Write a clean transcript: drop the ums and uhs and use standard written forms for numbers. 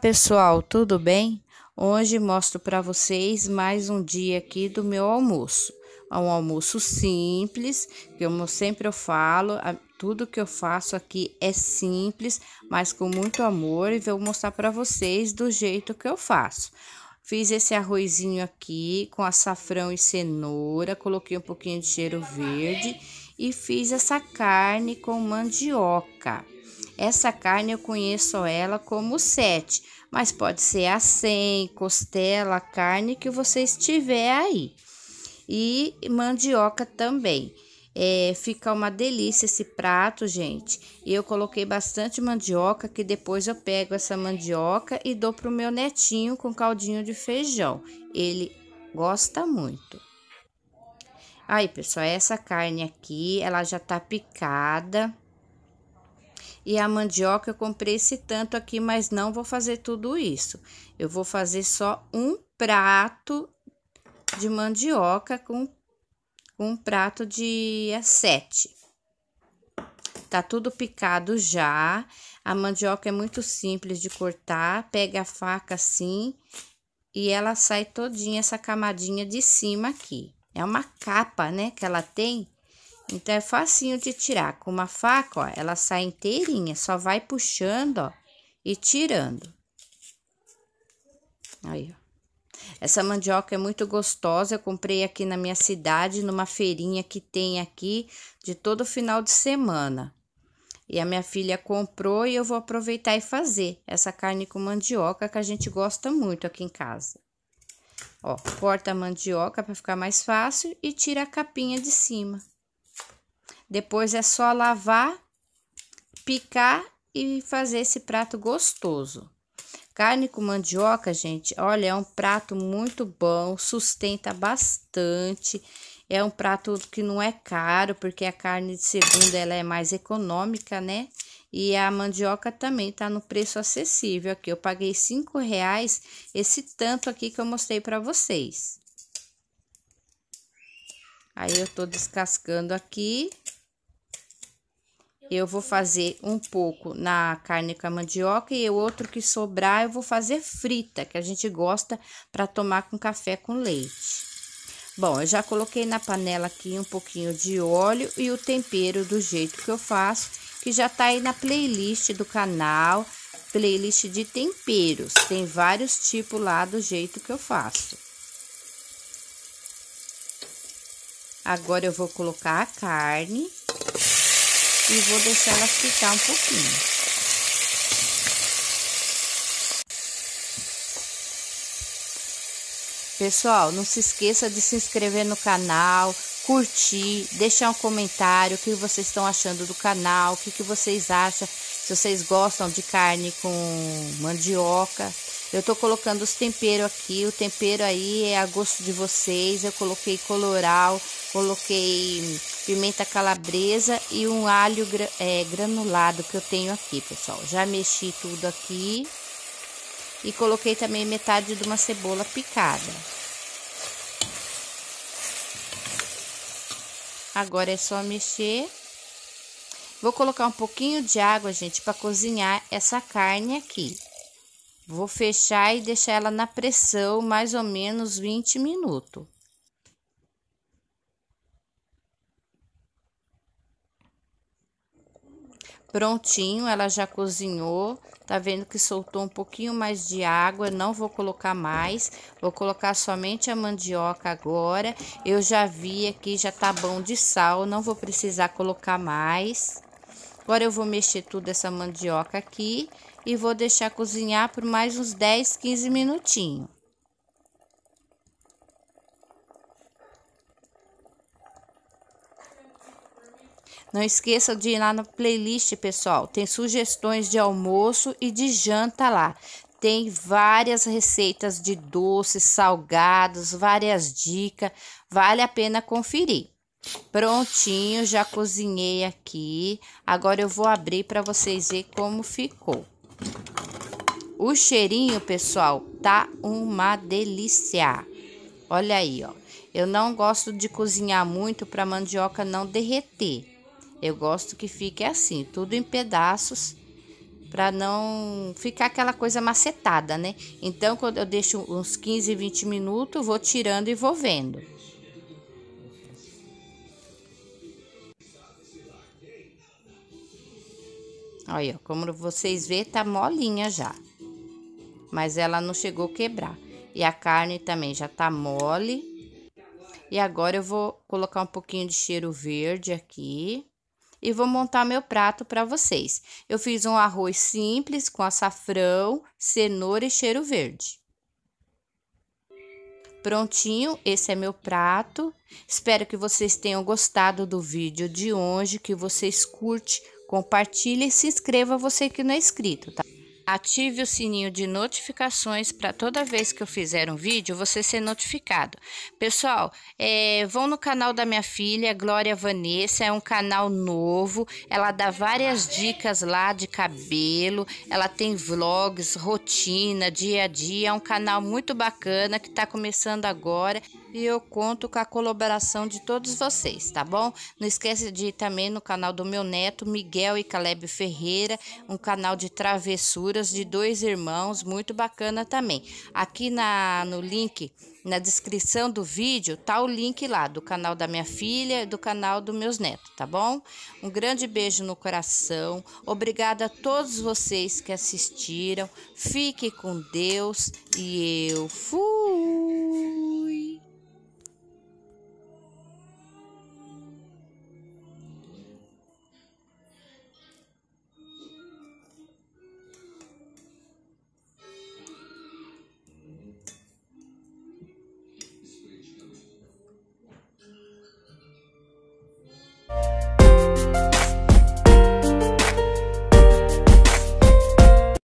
pessoal, tudo bem? Hoje mostro para vocês mais um dia aqui do meu almoço. É um almoço simples, que eu sempre falo, tudo que eu faço aqui é simples, mas com muito amor, e vou mostrar para vocês do jeito que eu faço. Fiz esse arrozinho aqui com açafrão e cenoura, coloquei um pouquinho de cheiro verde e fiz essa carne com mandioca. Essa carne eu conheço ela como 7, mas pode ser a 100, costela, a carne que vocês tiver aí. E mandioca também. Fica uma delícia esse prato, gente. Eu coloquei bastante mandioca, que depois eu pego essa mandioca e dou pro meu netinho com caldinho de feijão. Ele gosta muito. Aí, pessoal, essa carne aqui, ela já tá picada. E a mandioca eu comprei esse tanto aqui, mas não vou fazer tudo isso. Eu vou fazer só um prato de mandioca com um prato de 7. Tá tudo picado já. A mandioca é muito simples de cortar. Pega a faca assim e ela sai todinha essa camadinha de cima aqui. É uma capa, né, que ela tem. Então, é facinho de tirar. Com uma faca, ó, ela sai inteirinha. Só vai puxando, ó, e tirando. Aí, ó. Essa mandioca é muito gostosa. Eu comprei aqui na minha cidade, numa feirinha que tem aqui, de todo final de semana. E a minha filha comprou e eu vou aproveitar e fazer essa carne com mandioca, que a gente gosta muito aqui em casa. Ó, corta a mandioca para ficar mais fácil e tira a capinha de cima. Depois é só lavar, picar e fazer esse prato gostoso. Carne com mandioca, gente, olha, é um prato muito bom, sustenta bastante. É um prato que não é caro, porque a carne de segunda ela é mais econômica, né? E a mandioca também tá no preço acessível aqui. Eu paguei R$5 esse tanto aqui que eu mostrei para vocês. Aí, eu tô descascando aqui. Eu vou fazer um pouco na carne com a mandioca e o outro que sobrar eu vou fazer frita, que a gente gosta para tomar com café com leite. Bom, eu já coloquei na panela aqui um pouquinho de óleo e o tempero do jeito que eu faço, que já tá aí na playlist do canal, playlist de temperos. Tem vários tipos lá do jeito que eu faço. Agora eu vou colocar a carne e vou deixar ela fritar um pouquinho. Pessoal, não se esqueça de se inscrever no canal, curtir, deixar um comentário o que vocês estão achando do canal, o que vocês acham, se vocês gostam de carne com mandioca. Eu tô colocando os temperos aqui, o tempero aí é a gosto de vocês. Eu coloquei colorau, coloquei pimenta calabresa e um alho granulado que eu tenho aqui, pessoal. Já mexi tudo aqui e coloquei também metade de uma cebola picada. Agora é só mexer. Vou colocar um pouquinho de água, gente, para cozinhar essa carne aqui. Vou fechar e deixar ela na pressão mais ou menos 20 minutos. Prontinho, ela já cozinhou. Tá vendo que soltou um pouquinho mais de água, não vou colocar mais. Vou colocar somente a mandioca agora. Eu já vi aqui, já tá bom de sal, não vou precisar colocar mais. Agora eu vou mexer tudo essa mandioca aqui e vou deixar cozinhar por mais uns 10, 15 minutinhos. Não esqueçam de ir lá na playlist, pessoal. Tem sugestões de almoço e de janta lá. Tem várias receitas de doces, salgados, várias dicas. Vale a pena conferir. Prontinho, já cozinhei aqui. Agora eu vou abrir para vocês verem como ficou. O cheirinho, pessoal, tá uma delícia. Olha aí, ó. Eu não gosto de cozinhar muito para mandioca não derreter. Eu gosto que fique assim, tudo em pedaços, para não ficar aquela coisa macetada, né? Então, quando eu deixo uns 15, 20 minutos, vou tirando e vou vendo. Olha, como vocês vê, tá molinha já, mas ela não chegou a quebrar. E a carne também já tá mole. E agora eu vou colocar um pouquinho de cheiro verde aqui e vou montar meu prato para vocês. Eu fiz um arroz simples com açafrão, cenoura e cheiro verde. Prontinho, esse é meu prato. Espero que vocês tenham gostado do vídeo de hoje, que vocês curtem, compartilhem e se inscreva você que não é inscrito, tá? Ative o sininho de notificações para toda vez que eu fizer um vídeo, você ser notificado. Pessoal, vão no canal da minha filha, Glória Vanessa, é um canal novo. Ela dá várias dicas lá de cabelo, ela tem vlogs, rotina, dia a dia. É um canal muito bacana que está começando agora e eu conto com a colaboração de todos vocês, tá bom? Não esquece de ir também no canal do meu neto, Miguel e Caleb Ferreira, um canal de travessuras de dois irmãos, muito bacana também. Aqui no link, na descrição do vídeo, tá o link lá do canal da minha filha e do canal dos meus netos, tá bom? Um grande beijo no coração, obrigada a todos vocês que assistiram, fique com Deus e eu fui!